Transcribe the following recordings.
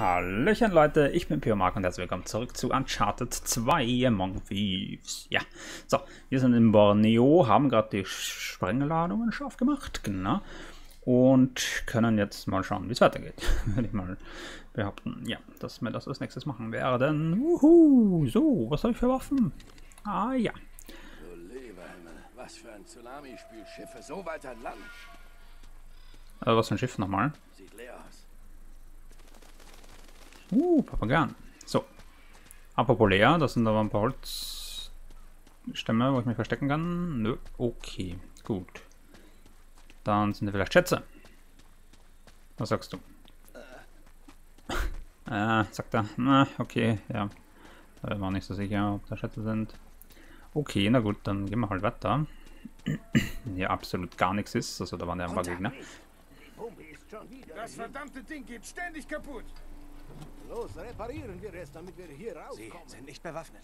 Hallöchen Leute, ich bin Pio Mark und herzlich willkommen zurück zu Uncharted 2 Among Thieves. Ja, so, wir sind in Borneo, haben gerade die Sprengladungen scharf gemacht, genau. Und können jetzt mal schauen, wie es weitergeht, würde ich mal behaupten. Ja, dass wir das als nächstes machen werden. Juhu, so, was habe ich für Waffen? Ah ja. Du lieber Himmel, was für ein Tsunami-Spülschiffe, so weit an Land. Also was für ein Schiff nochmal? Sieht leer aus. Papageien. So. Apropos leer, das sind aber ein paar Holzstämme, wo ich mich verstecken kann. Nö, okay, gut. Dann sind da vielleicht Schätze. Was sagst du? Sagt er. Na, okay, ja. Da war nicht so sicher, ob da Schätze sind. Okay, na gut, dann gehen wir halt weiter. Hier absolut gar nichts ist, also da waren ja ein paar Gegner. Das verdammte Ding geht ständig kaputt. Los, reparieren wir es, damit wir hier rauskommen. Sie sind nicht bewaffnet.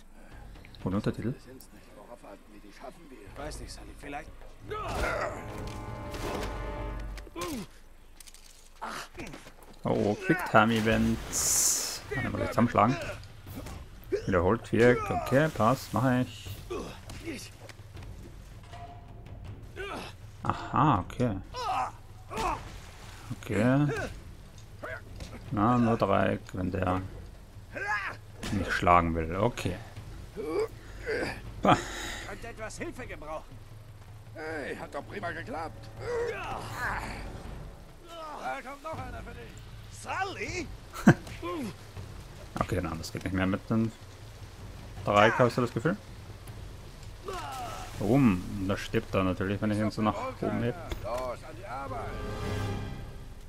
Und Untertitel? Worauf warten wir, die schaffen wir. Weiß nicht, Sally, vielleicht... Oh, Quicktime-Events. Kann ich mal gleich zusammenschlagen. Wiederholt, Wirk. Okay, passt, mache ich. Aha, okay. Okay. Na, nur Dreieck, wenn der mich schlagen will. Okay. Bah. Könnte etwas Hilfe gebrauchen. Hey, hat doch prima geklappt. Da kommt noch einer für dich. Sally? Okay, nein, das geht nicht mehr mit dem Dreieck, hast du das Gefühl? Boom, da stirbt er natürlich, wenn ich ihn so nach oben hebe. Los, an die Arbeit.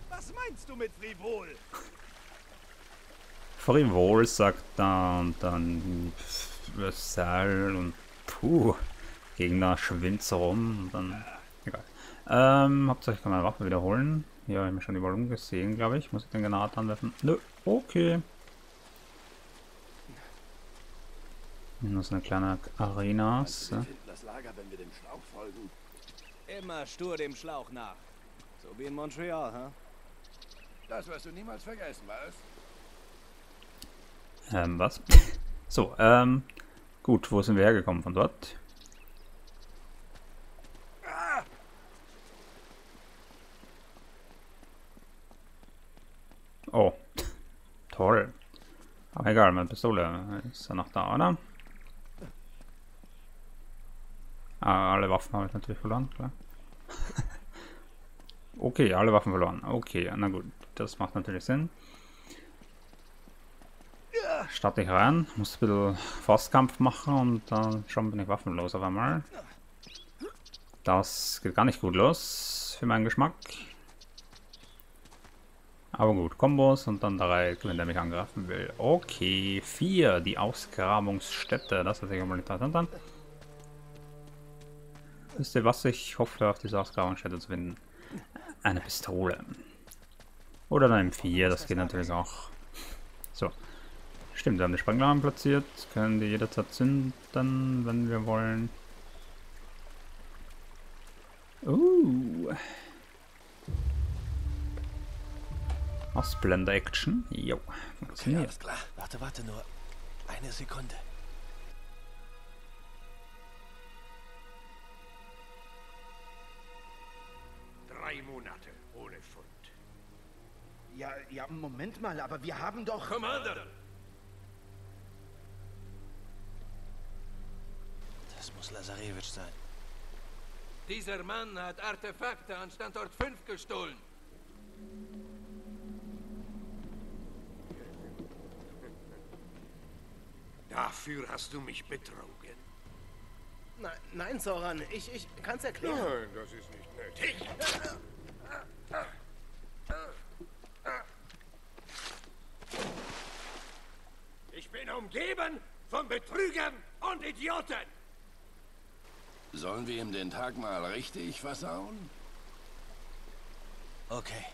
Was meinst du mit frivol? Frivol sagt er und dann Seil und puh, Gegner schwimmt so rum und dann egal. Hauptsächlich kann man meine Waffe wiederholen. Hier habe ich mich schon überall umgesehen, glaube ich. Muss ich den Granat anwerfen? Nö, okay. Nur so eine kleine Arena. Wir finden das Lager, wenn wir dem Schlauch folgen. Immer stur dem Schlauch nach. So wie in Montreal, ha? Das wirst du niemals vergessen, was? Was? So, gut, wo sind wir hergekommen von dort? Oh, toll. Aber egal, meine Pistole ist ja noch da, oder? Ah, alle Waffen habe ich natürlich verloren, klar. Okay, alle Waffen verloren. Okay, na gut, das macht natürlich Sinn. Starte ich rein, muss ein bisschen Faustkampf machen und dann schon bin ich waffenlos auf einmal. Das geht gar nicht gut los für meinen Geschmack. Aber gut, Kombos und dann 3, wenn der mich angreifen will. Okay, 4, die Ausgrabungsstätte, das hat sich einmal nicht getan. Dann wisst ihr, was ich hoffe, auf diese Ausgrabungsstätte zu finden? Eine Pistole. Oder dann M4, das geht natürlich auch. So. Stimmt, wir haben die Sprengladungen platziert. Können die jederzeit zünden, wenn wir wollen. Ausblender-Action. Jo. Funktioniert. Okay, alles klar. Warte, warte nur. Eine Sekunde. Monate ohne Fund. Ja, ja, Moment mal, aber wir haben doch... Commander! Das muss Lazarević sein. Dieser Mann hat Artefakte an Standort 5 gestohlen. Dafür hast du mich betrogen. Nein, Zoran, ich kann's erklären. Nein, das ist nicht nötig. Ich bin umgeben von Betrügern und Idioten. Sollen wir ihm den Tag mal richtig versauen? Okay.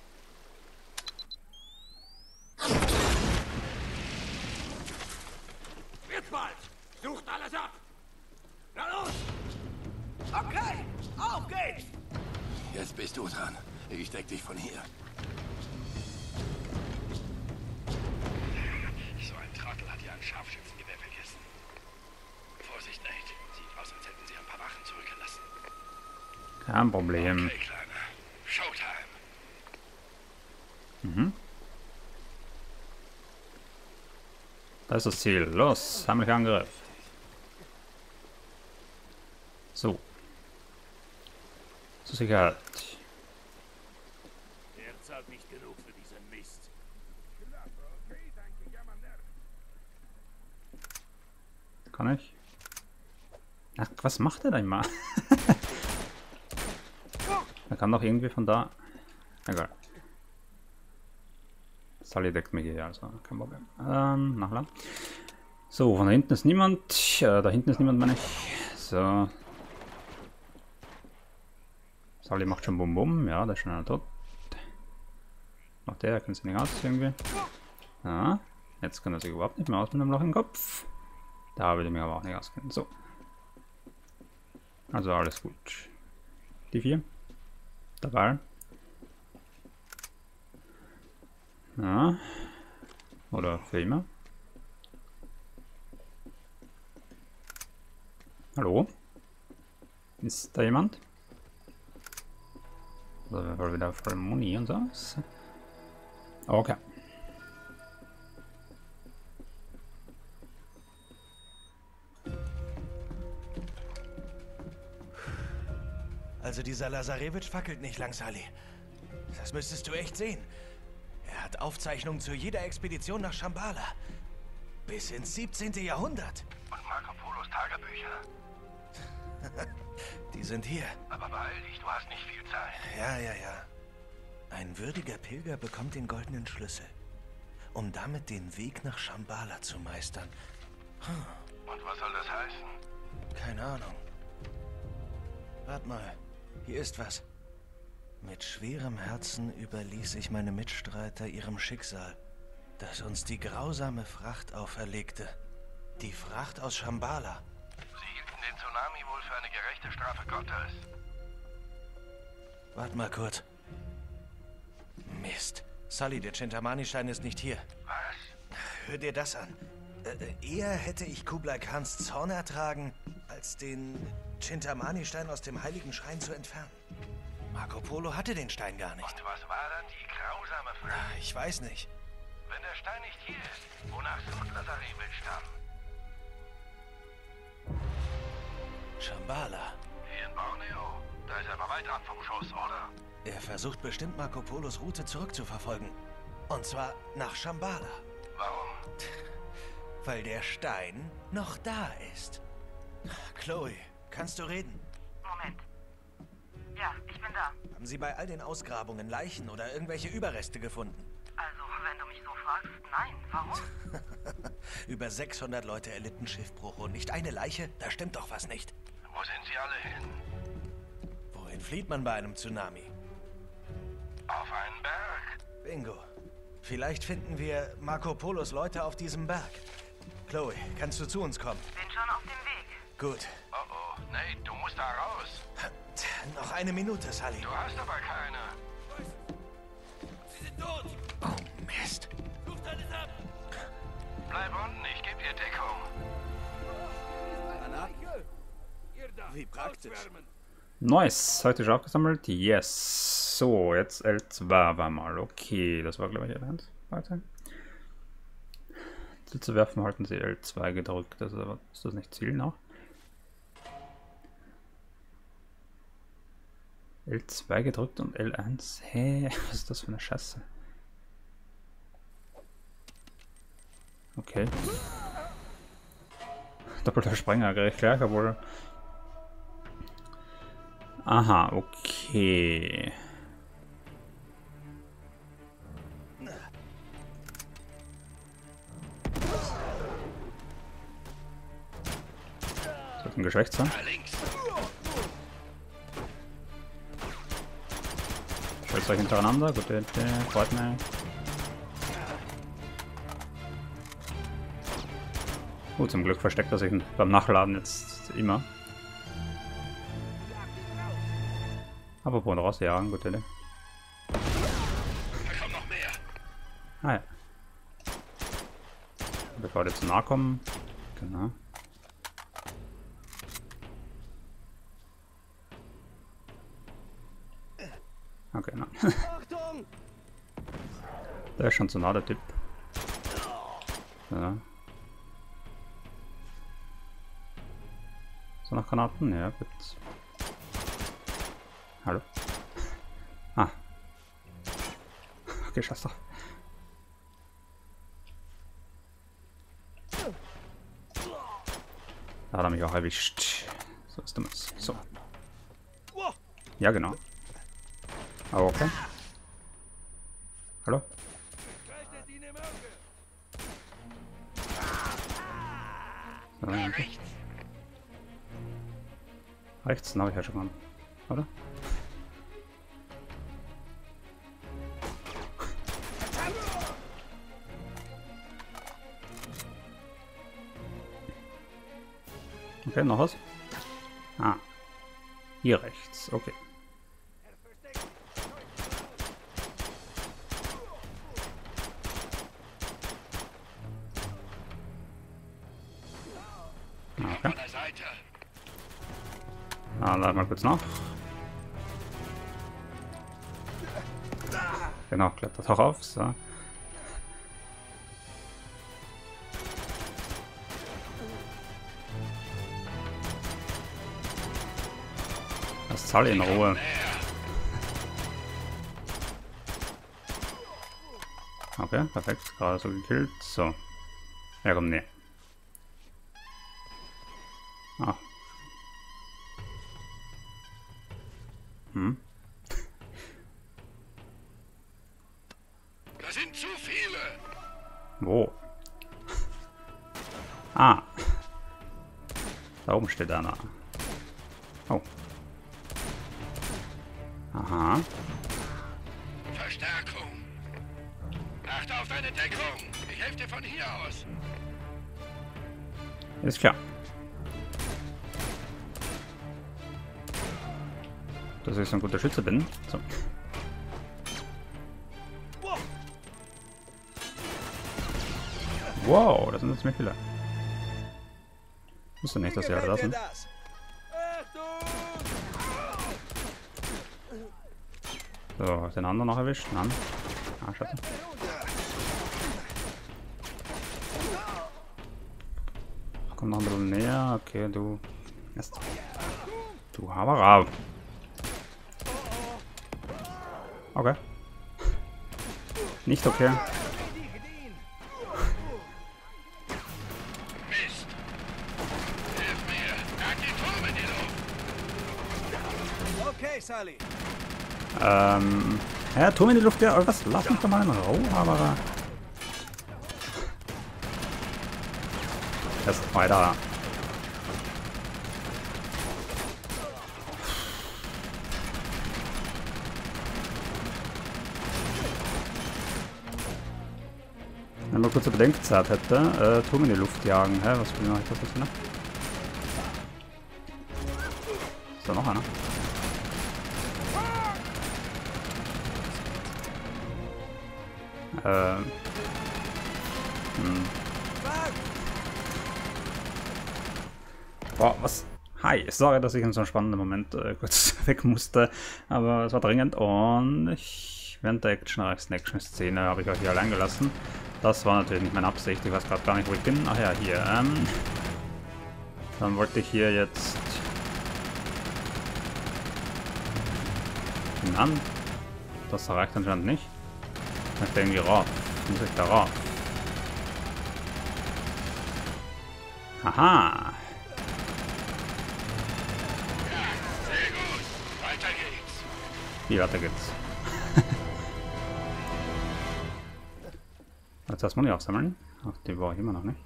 Wird bald! Sucht alles ab! Na los! Okay, auf geht's! Jetzt bist du dran. Ich deck dich von hier. Kein Problem. Okay, Kleiner. Showtime. Mhm. Das ist das Ziel. Los, heimlicher Angriff. So. Zur Sicherheit. Der zahlt nicht genug für diesen Mist. Kann ich? Ach, was macht er denn mal? Er kann doch irgendwie von da... Egal. Sally deckt mich hier, also kein Problem. Nachladen. So, von da hinten ist niemand. Da hinten ist niemand, meine ich. So. Sally macht schon Bum Bum. Ja, da ist schon einer tot. Noch der kennt sich nicht aus irgendwie. Ja, jetzt kann er sich überhaupt nicht mehr aus mit einem Loch im Kopf. Da würde ich mich aber auch nicht auskennen. So. Also alles gut. Die vier. Dabei. Ja. Oder für immer. Hallo? Ist da jemand? Also wir wieder voll Muni und so. Okay. Also dieser Lazarević fackelt nicht lang, Sally. Das müsstest du echt sehen. Er hat Aufzeichnungen zu jeder Expedition nach Shambhala. Bis ins 17. Jahrhundert. Und Marco Polos Tagebücher. Die sind hier. Aber beeil dich, du hast nicht viel Zeit. Ja. Ein würdiger Pilger bekommt den goldenen Schlüssel, um damit den Weg nach Shambhala zu meistern. Hm. Und was soll das heißen? Keine Ahnung. Warte mal, hier ist was. Mit schwerem Herzen überließ ich meine Mitstreiter ihrem Schicksal, das uns die grausame Fracht auferlegte. Die Fracht aus Shambhala. Sie hielten den Tsunami wohl für eine gerechte Strafe Gottes. Warte mal kurz. Mist. Sully, der Chintamani-Stein ist nicht hier. Was? Hör dir das an. Eher hätte ich Kublai Khans Zorn ertragen, als den Chintamani-Stein aus dem Heiligen Schrein zu entfernen. Marco Polo hatte den Stein gar nicht. Und was war dann die grausame Frage? Ach, ich weiß nicht. Wenn der Stein nicht hier ist, wonach sucht Lazarević dann? Shambhala. Hier in Borneo. Da ist er aber weit ab vom Schuss, oder? Er versucht bestimmt Marco Polos Route zurückzuverfolgen. Und zwar nach Shambhala. Warum? Weil der Stein noch da ist. Chloe, kannst du reden? Moment. Ja, ich bin da. Haben Sie bei all den Ausgrabungen Leichen oder irgendwelche Überreste gefunden? Also, wenn du mich so fragst, nein. Warum? Über 600 Leute erlitten Schiffbruch und nicht eine Leiche? Da stimmt doch was nicht. Wo sind sie alle hin? Wohin flieht man bei einem Tsunami? Auf einen Berg. Bingo. Vielleicht finden wir Marco Polos Leute auf diesem Berg. Chloe, kannst du zu uns kommen? Bin schon auf dem Weg. Gut. Oh, Nate, du musst da raus. Noch eine Minute, Sally. Du hast aber keine. Sie sind tot. Oh, Mist. Sucht alles ab. Bleib unten, ich gebe dir Deckung. Wie praktisch. Nice. Heute schon aufgesammelt. Yes. So, jetzt L2 war mal. Okay, das war, glaube ich, L1. Warte. Ziel zu werfen, halten Sie L2 gedrückt. Das ist, aber, ist das nicht Ziel noch? L2 gedrückt und L1. Hä? Hey, was ist das für eine Scheiße? Okay. Doppelter Sprenger, gleich, obwohl... Aha, okay. Sollte ein Geschwächt sein. Schützt euch hintereinander. Gute Idee. Freut mich. Oh, zum Glück versteckt er sich beim Nachladen jetzt immer. Aber wohin rausjagen, gute Idee. Da kommt noch mehr. Ah ja. Bevor die zu nahe kommen. Genau. Okay, nein. Der ist schon zu nah, der Typ. Ja. So, noch Granaten? Ja, gibt's. Hallo. Ah. Okay, scheiß doch. Da hat er mich auch erwischt. So ist das. So. Ja, genau. Aber okay. Hallo? So, rechts, habe ich ja schon mal. Oder? Okay, noch was? Ah. Hier rechts, okay. Okay. Ah, lad mal kurz nach. Genau, klappt das auch auf, so. Lass Sully in Ruhe. Okay, perfekt, gerade so gekillt, so. Ja, komm, nee. Ah. Hm. Da sind zu viele. Wo? Ah. Da oben steht einer. Oh. Aha. Verstärkung. Achte auf deine Deckung. Ich helfe dir von hier aus. Ist klar. Dass ich so ein guter Schütze bin. So. Wow, das sind jetzt mehr Fehler. Ich wusste nicht, dass sie alle da sind. So, den anderen noch erwischt. Nein. Ah, scheiße. Komm noch ein bisschen näher. Okay, du. Erst. Du Haberab. Okay. Nicht okay. Mist. Hilf mir. Hack die Turme in die Luft. Okay, Sally. Ja, Turm in die Luft, ja. Was? Lass mich doch mal in Ruhe, aber... Das ist weiter. Wenn man kurze Bedenkzeit hätte, Turm in die Luft jagen. Hä, was will ich noch? Ich hoffe, das wieder. Ist da noch einer? Boah, was? Hi, sorry, dass ich in so einem spannenden Moment kurz weg musste, aber es war dringend und ich, während der Action-Szene habe ich euch hier allein gelassen. Das war natürlich nicht meine Absicht, ich weiß gerade gar nicht, wo ich bin. Ach ja, hier. Dann wollte ich hier jetzt... Nein, das reicht anscheinend nicht. Ich denke, rauf. Muss ich da rauf? Haha! Ja, sehr gut. Weiter geht's. Wie weiter geht's? Jetzt erstmal die aufsammeln. Ach, die brauche ich immer noch nicht.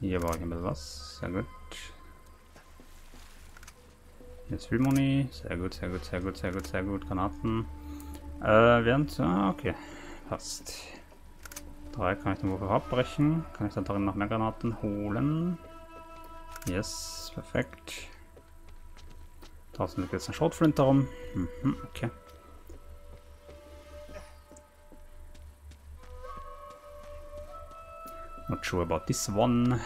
Hier brauche ich ein bisschen was. Sehr gut. Jetzt viel Muni. Sehr gut, sehr gut, sehr gut, sehr gut, sehr gut. Granaten. Während... Ah, okay. Passt. 3 kann ich den Wurf abbrechen. Kann ich dann darin noch mehr Granaten holen? Yes, perfekt. Draußen liegt jetzt ein Schrotflint darum. Mhm, okay. Not sure about this one.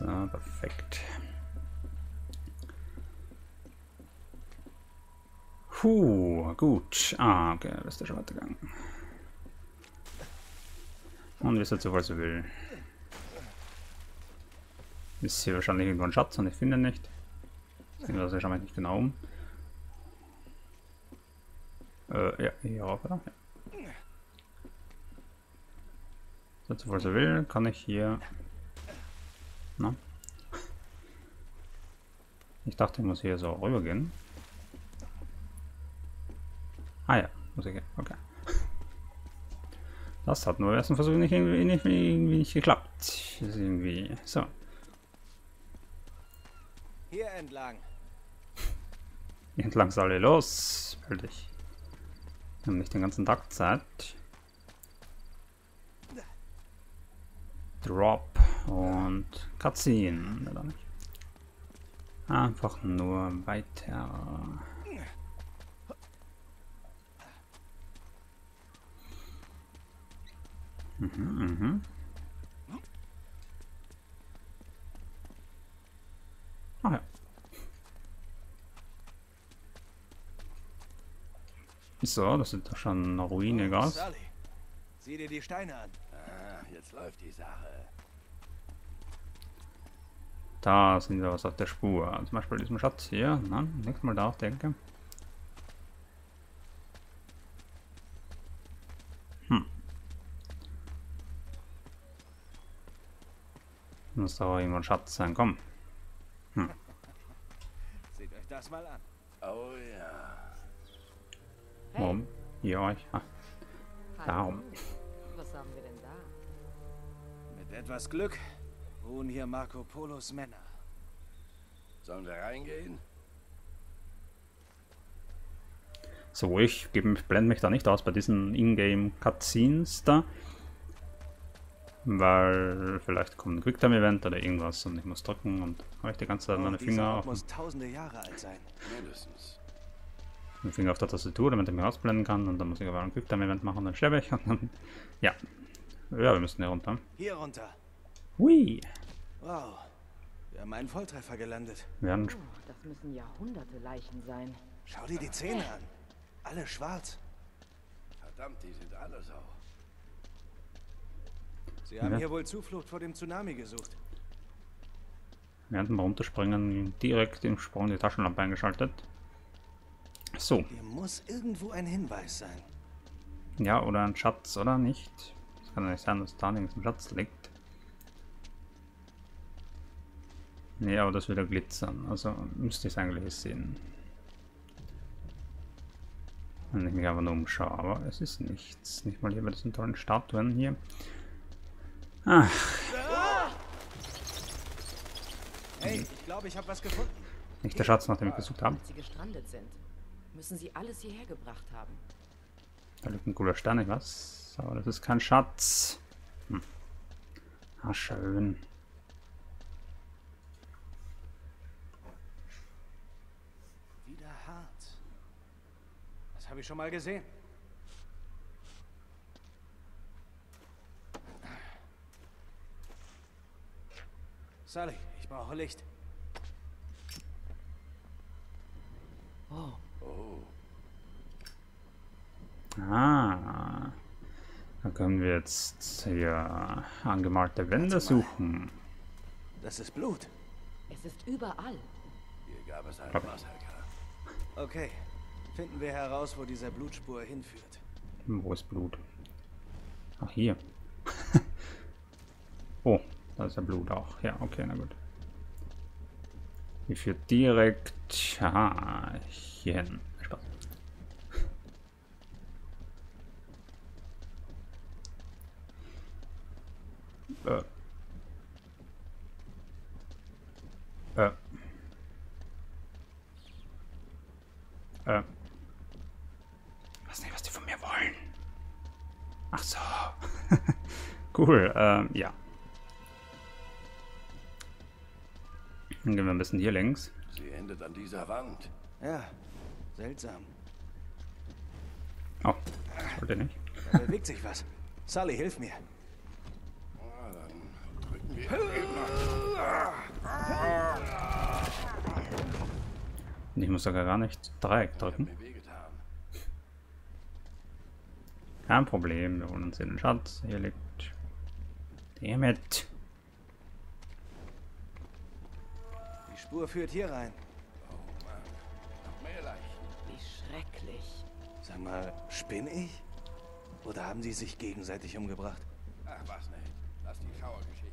So, perfekt. Puh, gut. Ah, okay, das ist der schon weitergegangen. Und wisst dazu, was er will. Ist hier wahrscheinlich irgendwo ein Schatz und ich finde ihn nicht. Das schauen wir nicht genau um. Ja, hier rauf, oder? Ja. Dazu, was er will, kann ich hier. Na? Ich dachte, ich muss hier so rüber gehen. Ah ja, muss ich gehen. Okay. Das hat nur beim ersten Versuch nicht geklappt. Ist irgendwie. So. Hier entlang. Hier entlang, Sally, los. Will dich. Wir haben nicht den ganzen Tag Zeit. Drop und Cutscene. Oder nicht? Einfach nur weiter. Mhm, mhm. Ah ja. So, das sieht doch schon eine Ruine, gell? Sally, sieh dir die Steine an. Ah, jetzt läuft die Sache. Da sind wir was auf der Spur. Zum Beispiel diesem Schatz hier. Na, nächstes Mal darauf denken. Muss da irgendwo ein Schatz sein, komm. Seht euch das mal an. Oh ja. Hey. Warum? Hier euch. Ah. Darum. Was haben wir denn da? Mit etwas Glück ruhen hier Marco Polos Männer. Sollen wir reingehen? So, ich blende mich da nicht aus bei diesen Ingame-Cutscenes da. Weil vielleicht kommt ein Quicktime-Event oder irgendwas und ich muss drücken und habe ich die ganze Zeit meine Finger auf den Finger auf der Tastatur, damit ich mich ausblenden kann und dann muss ich aber ein Quicktime-Event machen und dann sterbe ich und dann ja, wir müssen hier runter. Hier runter. Hui. Wow, wir haben einen Volltreffer gelandet. Das müssen Jahrhunderte Leichen sein. Schau dir die Zähne an, alle schwarz. Verdammt, die sind alle sau. Sie haben hier wohl Zuflucht vor dem Tsunami gesucht. Während wir runterspringen, direkt im Sprung die Taschenlampe eingeschaltet. So. Hier muss irgendwo ein Hinweis sein. Ja, oder ein Schatz, oder nicht? Es kann ja nicht sein, dass da nirgends ein Schatz liegt. Nee, aber das würde glitzern. Also müsste ich es eigentlich sehen. Wenn ich mich einfach nur umschaue, aber es ist nichts. Nicht mal hier bei diesen tollen Statuen hier. Ach. Hey, ich glaube, ich habe was gefunden. Nicht der Schatz, nach dem ich gesucht habe. Als sie gestrandet sind, müssen sie alles hierher gebracht haben. Da liegt ein cooler Stern, ich weiß. Aber das ist kein Schatz. Hm. Ah, schön. Wieder hart. Das habe ich schon mal gesehen. Sally, ich brauche Licht. Oh. Oh. Ah. Da können wir jetzt hier angemalte Wände suchen. Das ist Blut. Es ist überall. Hier gab es einen Massaker. Okay. Finden wir heraus, wo diese Blutspur hinführt. Wo ist Blut? Ach, hier. Oh. Da ist ja Blut auch. Ja, okay, na gut. Die führt direkt hier hin. Spaß. Ich weiß nicht, was die von mir wollen. Ach so. Cool, ja. Dann gehen wir ein bisschen hier längs. Sie endet an dieser Wand. Ja, seltsam. Oh, das wollte nicht. Da bewegt sich was. Sally, hilf mir. Oh, dann drücken wir. Ich muss sogar gar nicht Dreieck drücken. Kein Problem, wir holen uns den Schatz. Hier liegt... Damn it! Die Spur führt hier rein. Oh Mann, noch mehr Leichen. Wie schrecklich. Sag mal, spinne ich? Oder haben sie sich gegenseitig umgebracht? Ach was nicht. Lass die Schauergeschichten.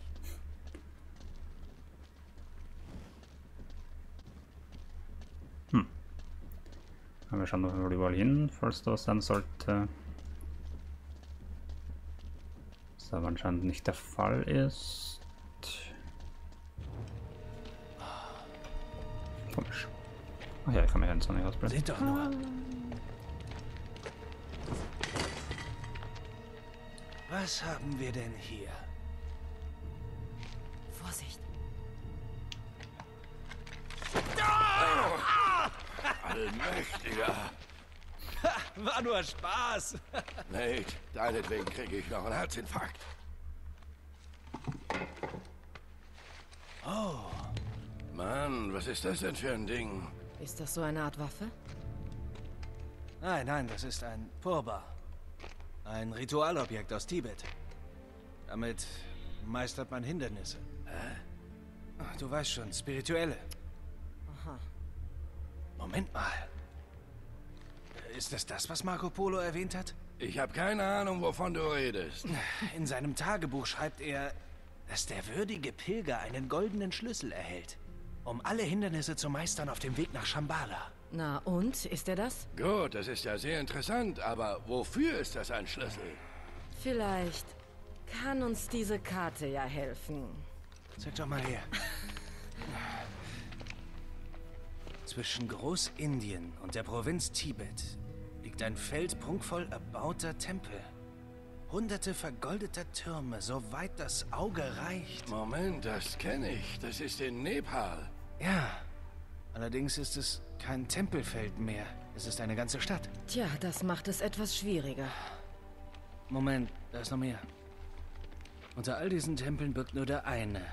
Wir schauen doch überall hin, falls das sein sollte. Was aber anscheinend nicht der Fall ist. Komisch. Ach ja, ich kann mich jetzt noch nicht ausblenden. Seht doch nur. Was haben wir denn hier? Vorsicht! Allmächtiger! Ha, war nur Spaß! Nate, deinetwegen kriege ich noch einen Herzinfarkt. Oh. Mann, was ist das denn für ein Ding? Ist das so eine Art Waffe? Nein, nein, das ist ein Purba. Ein Ritualobjekt aus Tibet. Damit meistert man Hindernisse. Hä? Ach, du weißt schon, spirituelle. Aha. Moment mal. Ist das das, was Marco Polo erwähnt hat? Ich habe keine Ahnung, wovon du redest. In seinem Tagebuch schreibt er, dass der würdige Pilger einen goldenen Schlüssel erhält, um alle Hindernisse zu meistern auf dem Weg nach Shambhala. Na und? Ist er das? Gut, das ist ja sehr interessant, aber wofür ist das ein Schlüssel? Vielleicht kann uns diese Karte ja helfen. Zeig doch mal her. Zwischen Großindien und der Provinz Tibet liegt ein Feld prunkvoll erbauter Tempel. Hunderte vergoldeter Türme, soweit das Auge reicht. Moment, das kenne ich. Das ist in Nepal. Ja, allerdings ist es kein Tempelfeld mehr. Es ist eine ganze Stadt. Tja, das macht es etwas schwieriger. Moment, da ist noch mehr. Unter all diesen Tempeln birgt nur der eine,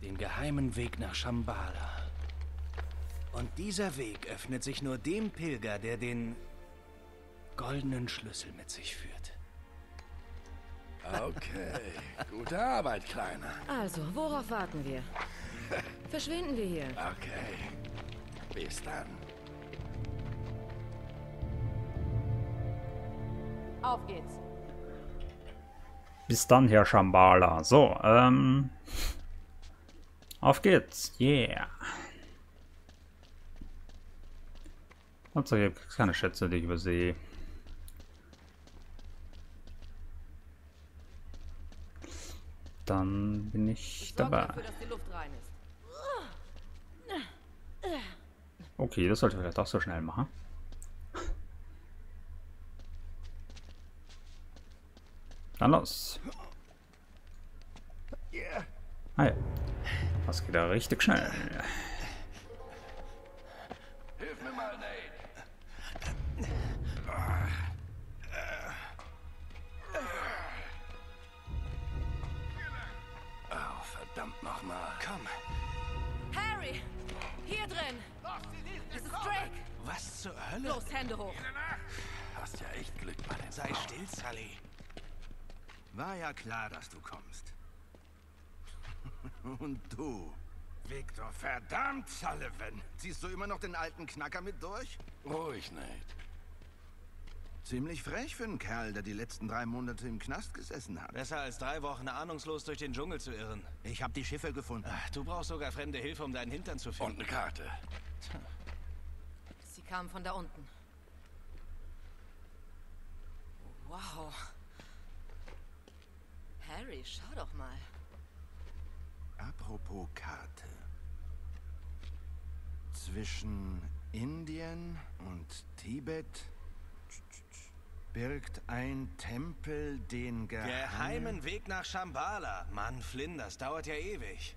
den geheimen Weg nach Shambhala. Und dieser Weg öffnet sich nur dem Pilger, der den goldenen Schlüssel mit sich führt. Okay, gute Arbeit, Kleiner. Also, worauf warten wir? Verschwinden wir hier. Okay, bis dann. Auf geht's. Bis dann, Herr Shambhala. So, auf geht's. Yeah. Also, ich habe keine Schätze, die ich übersehe. Dann bin ich dabei. Okay, das sollte ich vielleicht auch so schnell machen. Dann los. Ah ja. Das geht ja richtig schnell. Hilf mir mal, Nate. Verdammt nochmal. Komm. Harry! Hier drin! Los, das ist Drake! Was zur Hölle? Los, Hände hoch! Hast ja echt Glück bei den Sei still, Sally. War ja klar, dass du kommst. Und du, Victor, verdammt, Sullivan! Ziehst du immer noch den alten Knacker mit durch? Ruhig, Nate. Ziemlich frech für einen Kerl, der die letzten 3 Monate im Knast gesessen hat. Besser als 3 Wochen ahnungslos durch den Dschungel zu irren. Ich habe die Schiffe gefunden. Ach, du brauchst sogar fremde Hilfe, um deinen Hintern zu finden. Und eine Karte. Sie kamen von da unten. Wow. Harry, schau doch mal. Apropos Karte. Zwischen Indien und Tibet... birgt ein Tempel den geheimen Weg nach Shambhala. Mann, Flynn, das dauert ja ewig.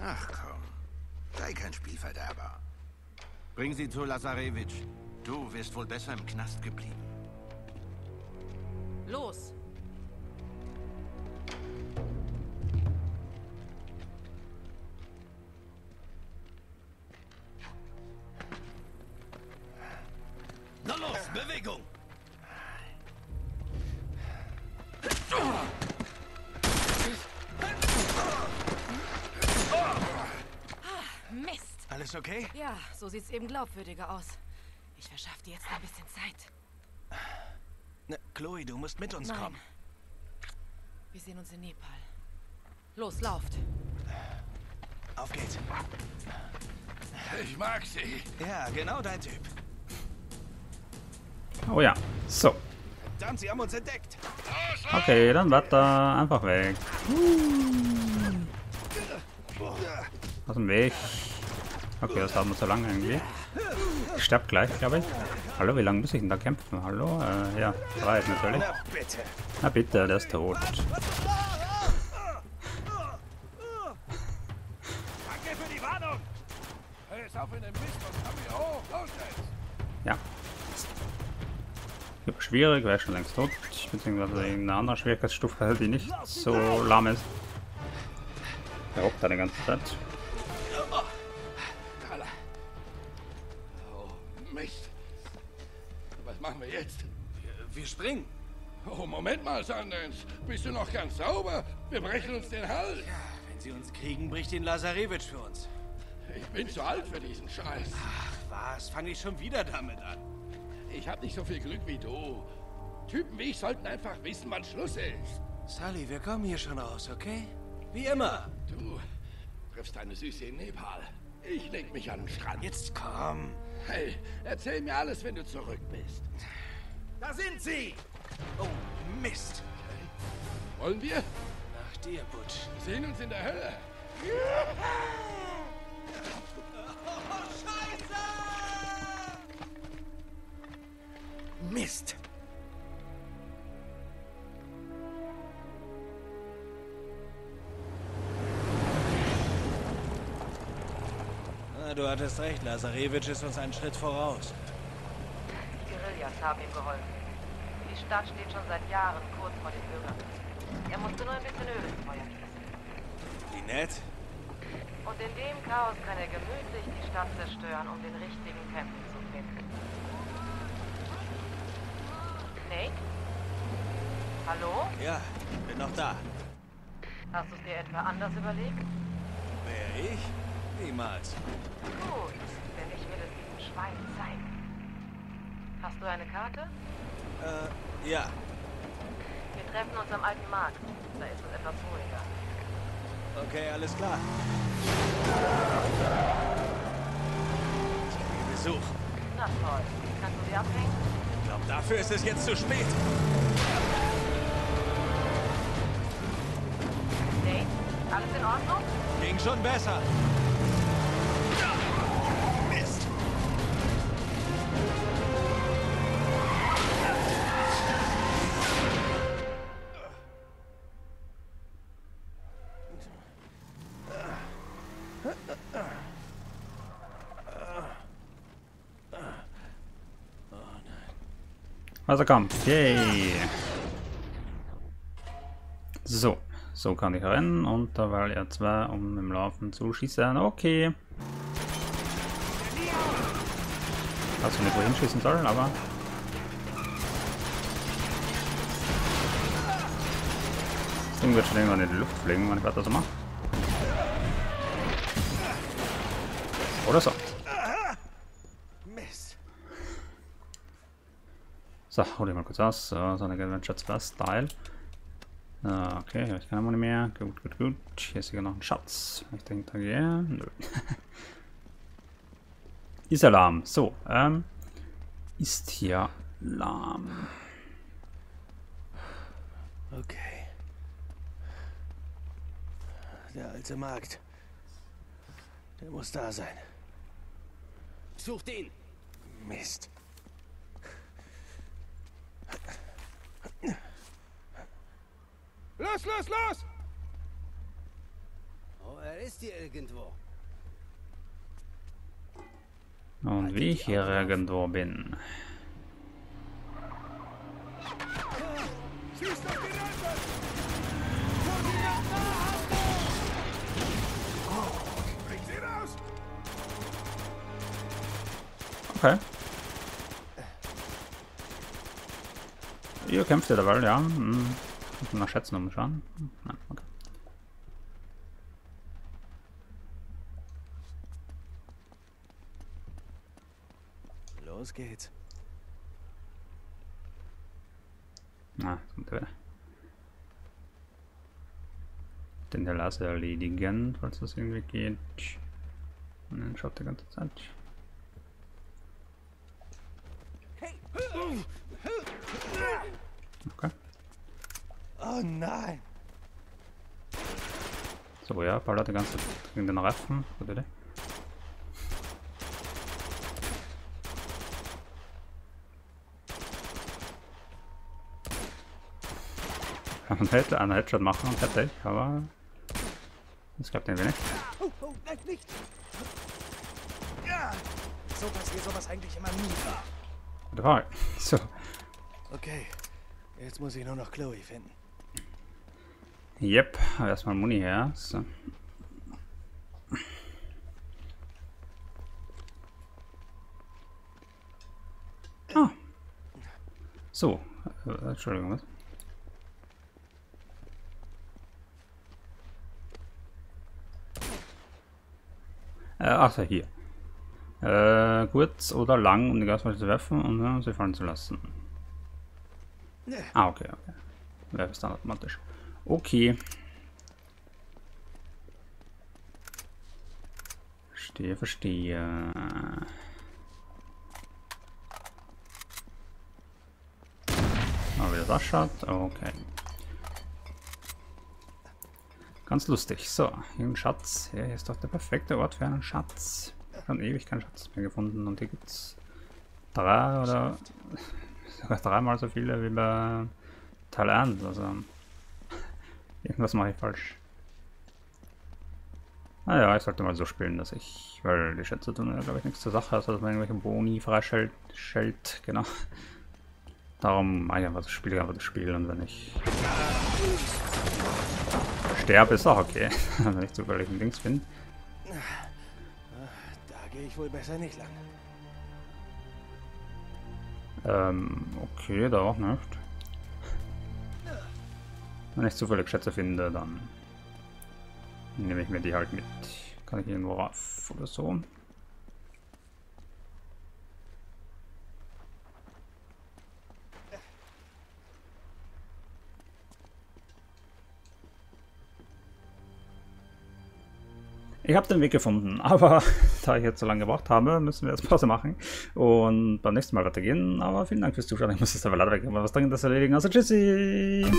Ach komm, sei kein Spielverderber. Bring sie zu Lazarević. Du wirst wohl besser im Knast geblieben. Los! Na los, Bewegung! Alles okay? Ja, so sieht's eben glaubwürdiger aus. Ich verschaffe dir jetzt ein bisschen Zeit. Na, Chloe, du musst mit uns kommen. Wir sehen uns in Nepal. Los, lauft. Auf geht's. Ich mag sie. Ja, genau dein Typ. Oh ja, so. Verdammt, sie haben uns entdeckt. Okay, dann weiter. Einfach weg. Aus dem Weg. Okay, das haben wir so lange irgendwie. Ich sterbe gleich, glaube ich. Hallo, wie lange muss ich denn da kämpfen? Hallo? Ja, bereit natürlich. Na bitte, der ist tot. Ja. Schwierig, wäre schon längst tot. Beziehungsweise in einer anderen Schwierigkeitsstufe, die nicht so lahm ist. Er hockt da die ganze Zeit. Oh, Mist. Was machen wir jetzt? Wir springen. Oh, Moment mal, Sandens. Bist du noch ganz sauber? Wir brechen uns den Hals. Ja, wenn sie uns kriegen, bricht den Lazarević für uns. Ich bin zu alt für diesen Scheiß. Ach was, fange ich schon wieder damit an. Ich habe nicht so viel Glück wie du. Typen wie ich sollten einfach wissen, wann Schluss ist. Sally, wir kommen hier schon raus, okay? Wie immer. Du triffst deine Süße in Nepal. Ich leg mich an den Strand. Jetzt komm. Hey, erzähl mir alles, wenn du zurück bist. Da sind sie! Oh, Mist. Okay. Wollen wir? Nach dir, Butch. Wir sehen uns in der Hölle. Mist! Ah, du hattest recht, Lazarević ist uns einen Schritt voraus. Die Guerillas haben ihm geholfen. Die Stadt steht schon seit Jahren kurz vor den Bürgern. Er musste nur ein bisschen Öl feuern. Die Nate? Und in dem Chaos kann er gemütlich die Stadt zerstören, um den richtigen Tempel zu finden. Nate? Hallo? Ja, bin noch da. Hast du es dir etwa anders überlegt? Wer, ich? Niemals. Gut, denn ich will es diesem Schwein zeigen. Hast du eine Karte? Ja. Wir treffen uns am alten Markt. Da ist es etwas ruhiger. Okay, alles klar. Ich will Besuch. Na toll. Kannst du sie abhängen? Ich glaube, dafür ist es jetzt zu spät. Nate, alles in Ordnung? Ging schon besser. Mist. Also komm, yay! So, so kann ich rennen und da war ja zwei, um im Laufen zu schießen. Okay. Hast du nicht wohin schießen sollen, aber... Das Ding wird schon irgendwann in die Luft fliegen, wenn ich weiter so mache. Oder so. So, hol ich mal kurz aus. So, so eine Adventure 2 Style. Okay, hier habe ich keine Money mehr. Gut, gut, gut. Hier ist sogar noch ein Schatz. Ich denke, da gehe. Nö. Ist Alarm. So, ist hier Alarm. Okay. Der alte Markt. Der muss da sein. Such den! Mist. Los, los, los! Oh, er ist hier irgendwo. Und wie ich hier irgendwo bin. Okay. Ihr kämpft ja derweil, ja. Muss man nach Schätzen umschauen. Nein, okay. Los geht's. Na, jetzt kommt er wieder. Den der Laser erledigen, falls das irgendwie geht. Und dann schaut er die ganze Zeit. Okay. Oh nein! So ja, ballert die ganze Zeit gegen den Reifen. Gute Idee. Kann man hätte einen Headshot machen und fertig, aber das klappt irgendwie nicht. Oh, nein, nicht! Ja! So passiert sowas eigentlich immer nie. Drei. So. Okay, jetzt muss ich nur noch Chloe finden. Yep, erstmal Muni her. So. Ah. So, Entschuldigung, was? Achso, hier. Kurz oder lang, um die Gasflasche zu werfen und sie fallen zu lassen. Ah, okay, okay. Werfe es dann automatisch. Okay. Verstehe, verstehe. Mal wieder das schaut. Okay. Ganz lustig. So, hier ein Schatz. Ja, hier ist doch der perfekte Ort für einen Schatz. Schon ewig keinen Schatz mehr gefunden. Und hier gibt es drei oder sogar dreimal so viele wie bei Teil 1. Also irgendwas mache ich falsch. Naja, ich sollte mal so spielen, dass ich, weil die Schätze tun ja, glaube ich, nichts zur Sache, also dass man irgendwelche Boni freischält, genau. Darum mache ich einfach das Spiel, und wenn ich sterbe, ist auch okay, wenn ich zufällig ein Dings finde. Da gehe ich wohl besser nicht lang. Okay, da auch nicht. Wenn ich zufällig Schätze finde, dann nehme ich mir die halt mit. Kann ich irgendwo rauf oder so. Ich habe den Weg gefunden, aber da ich jetzt so lange gebraucht habe, müssen wir jetzt Pause machen und beim nächsten Mal weitergehen. Aber vielen Dank fürs Zuschauen. Ich muss jetzt aber leider weg, aber was dringend das erledigen. Also tschüssi!